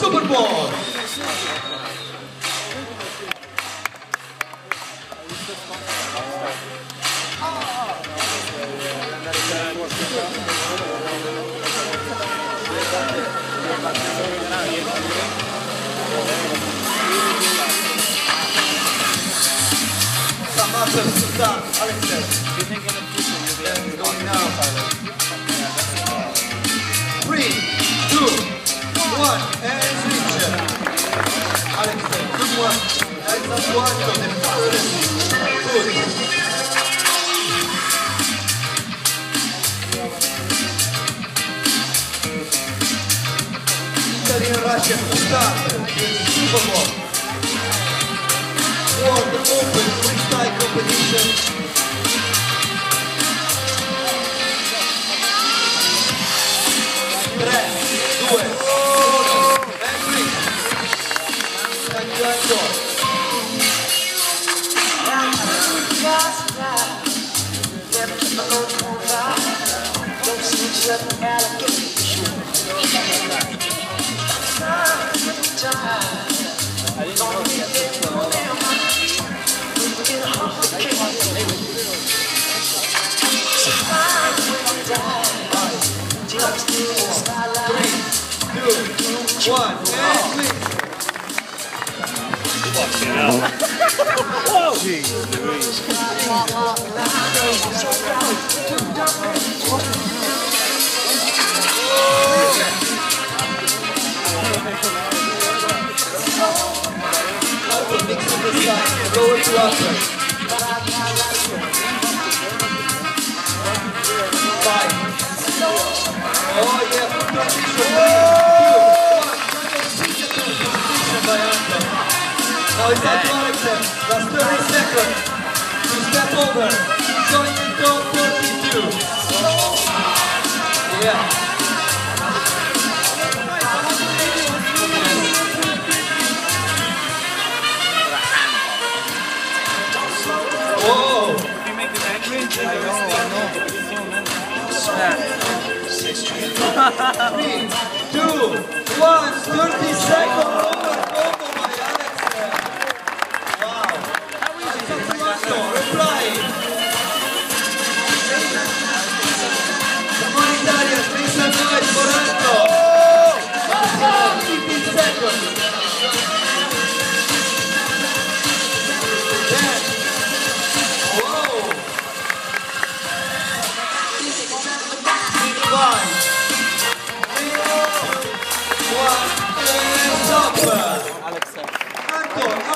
SuperBall. Going now. 3, 2, 1, and reach. Alex, good one. And that's one of the first. Good. Italian Russia to start in SuperBall. World Open freestyle competition. Last 30 seconds to step over. Join the top 32. Yeah. Whoa. If you make the language, I know. 3, 2, 1, 30 seconds. Alex.